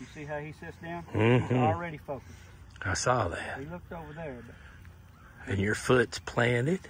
You see how he sits down? Mm-hmm. He's already focused. I saw that. He looked over there. But... and your foot's planted.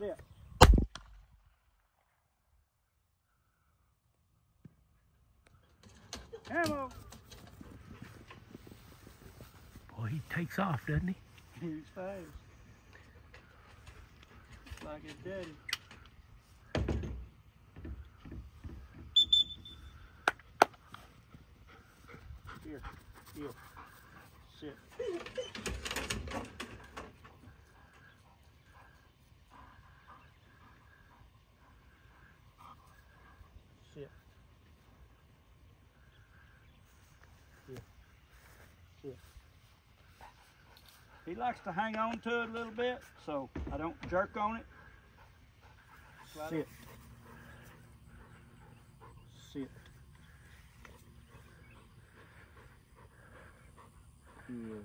Yeah. Camo. Boy, he takes off, doesn't he? He's fast. Like his daddy. Here, heel, sit. Sit. Here, sit. He likes to hang on to it a little bit, so I don't jerk on it. Sit. Sit. Here.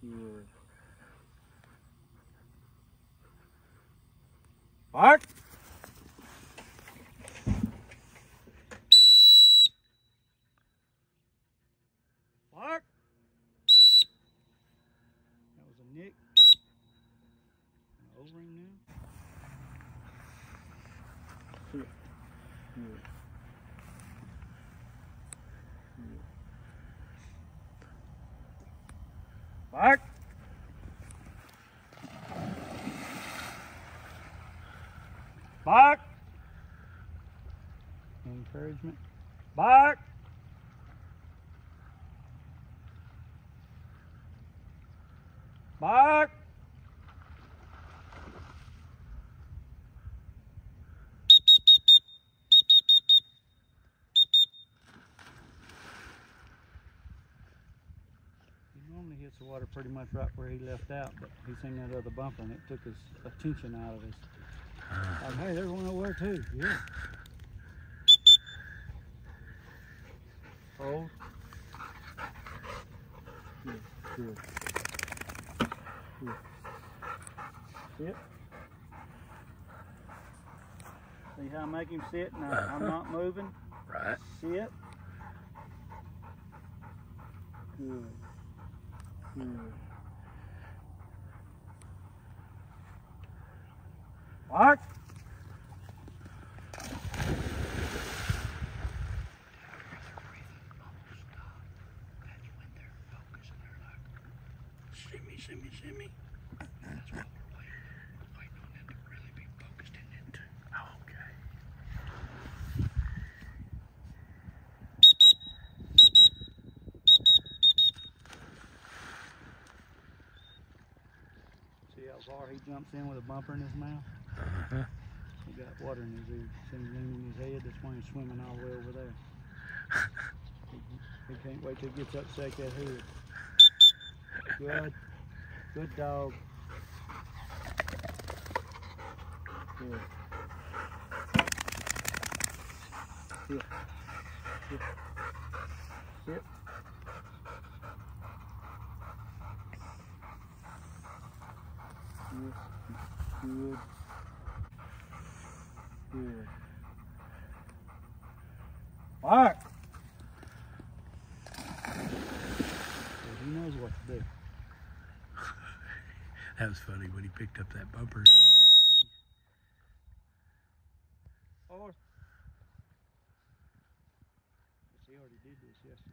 Here. Bark. Here. Here. Here. Bark. Bark. Encouragement. Bark. Bark. The water pretty much right where he left out, but he seen that other bumper and it took his attention out of his. Like, hey, they're going nowhere too. Yeah. Hold. Good. Good. Good. Sit. See how I make him sit and I'm not moving? Right. Sit. Good. Here. Bark. Shimmy, shimmy, shimmy. That's what we're waiting on them to really be focused in it. He jumps in with a bumper in his mouth. Uh-huh. He got water in his ears. Sends him in his head. That's why he's swimming all the way over there. He can't wait till he gets up to shake that hood. Good. Good dog. Good. Sit. Sit. Sit. Good. Good. Good. Bark. He knows what to do. That was funny when he picked up that bumper. Or he already did this yesterday.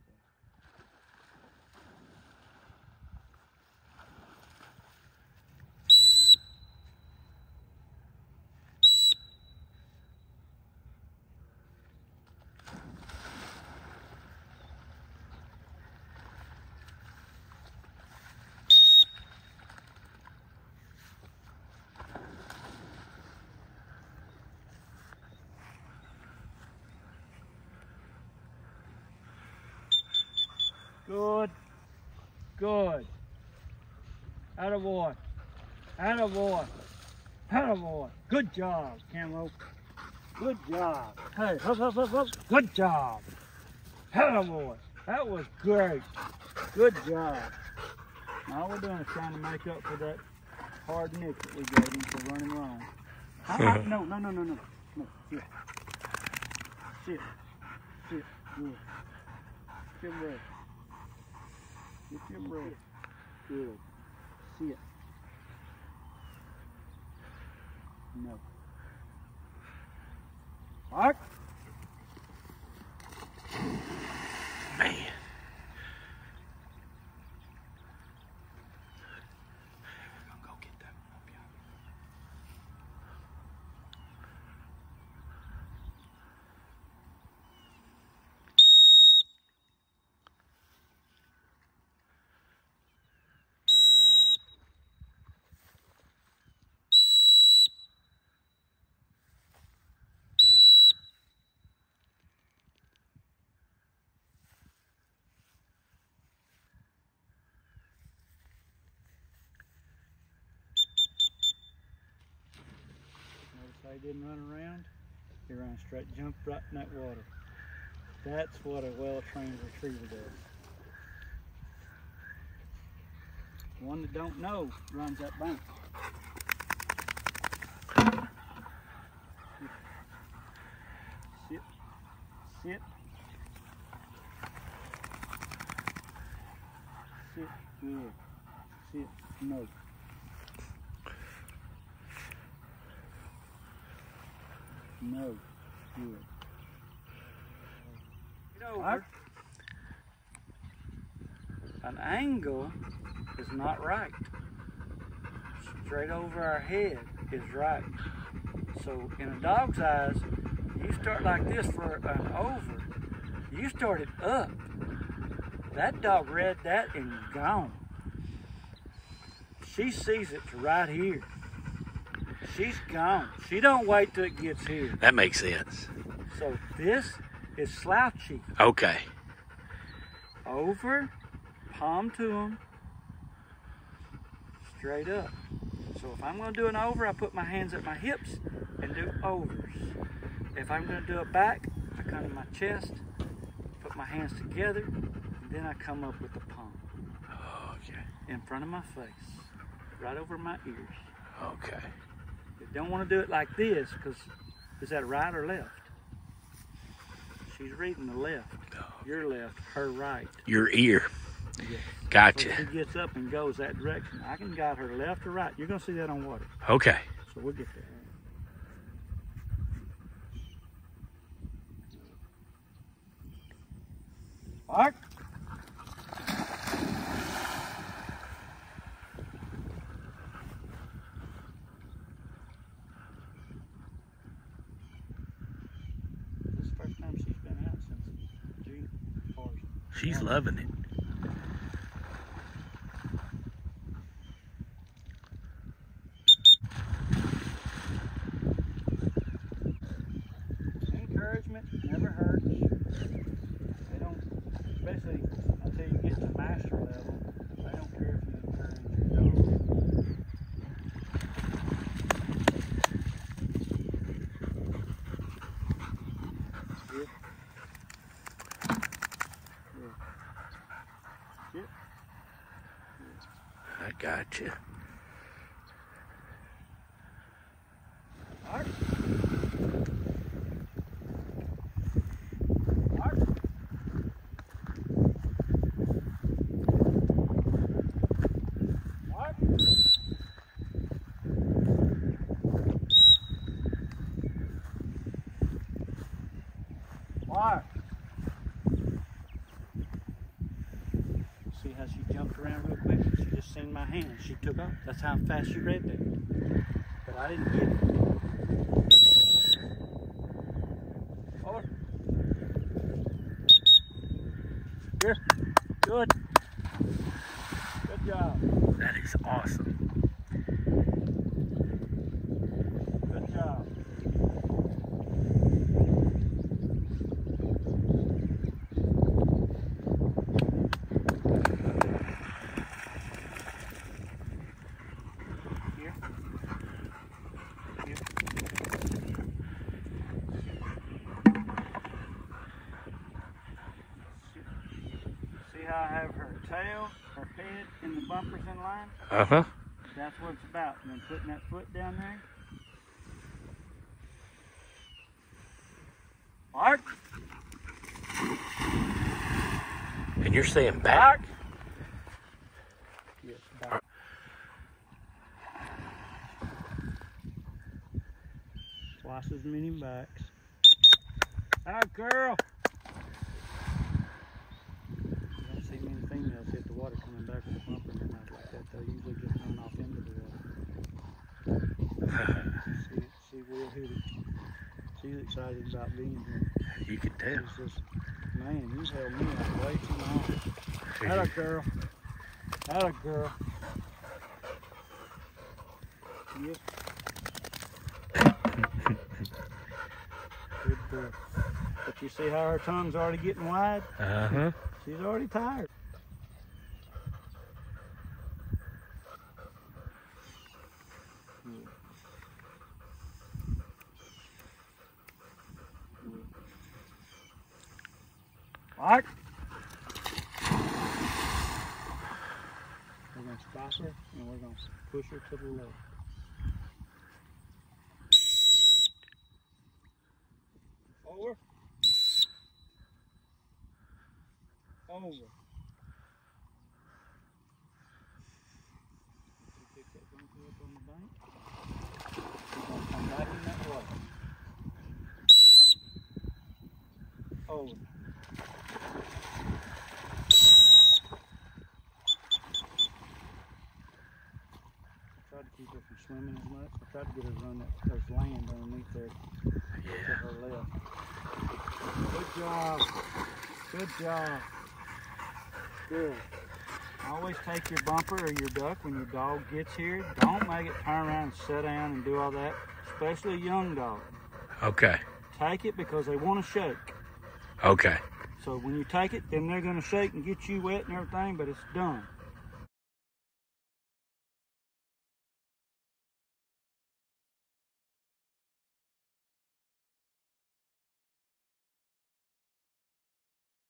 Good. Good. Attaboy. Attaboy. Attaboy. Good job, Camo. Good job. Hey, hup, hup, hup, hup. Good job. Attaboy. That was great. Good job. Now all we're doing is trying to make up for that hard nick that we gave him for running wrong. No. Yeah. Sit. Good. Get your breath. Good. Sit. No. Mark. Man. I'll go get that up here. He didn't run around, he ran straight, jumped right in that water. That's what a well-trained retriever does. One that don't know runs that bank. Sit. Good. Sit. No. No, good. Get over. An angle is not right. Straight over our head is right. So in a dog's eyes, you start like this for an over. You started up. That dog read that and gone. She sees it's right here. She's gone. She don't wait till it gets here. That makes sense. So this is slouchy. Okay. Over, palm to them, straight up. So if I'm going to do an over, I put my hands at my hips and do overs. If I'm going to do a back, I come to my chest, put my hands together, and then I come up with the palm. Okay. In front of my face, right over my ears. Okay. Don't want to do it like this, because is that right or left? She's reading the left. Your left, her right. Your ear. Yes. Gotcha. So she gets up and goes that direction. I can guide her left or right. You're going to see that on water. Okay. So we'll get there. Mark. She's loving it. Encouragement never hurts. They don't, especially until you get to master level, they don't care if you encourage your dog. Good. I got you. Mark. Mark. Mark. Mark. See how she jumped around real quick? She just seen my hand. She took off. That's how fast she read that. But I didn't get it. Over. Here. Good. Good job. That is awesome. Good job. I have her tail, her head, and the bumpers in line. Uh-huh. That's what it's about. And then putting that foot down there. Bark. And you're saying back? Bark. Yes, bark. Twice as many bucks. Oh, girl. Water coming back with a bumper in their mouth like that, they'll usually get thrown off into the water. She will hit it. She's excited about being here. You could tell. She says, man, you held me up way too long. That a girl. That a girl. Yep. Good girl. But you see how her tongue's already getting wide? Uh-huh. She's already tired. Alright. We're going to stop her and we're going to push her to the left. Over. Over. Did you pick that bunker up on the bank? She's going to come back in that water. Over. Her from swimming as much. I tried to get her to run that there's land underneath there. Yeah. To her left. Good job. Good job. Good. Always take your bumper or your duck when your dog gets here. Don't make it turn around and sit down and do all that, especially a young dog. Okay. Take it because they want to shake. Okay. So when you take it, then they're going to shake and get you wet and everything, but it's done.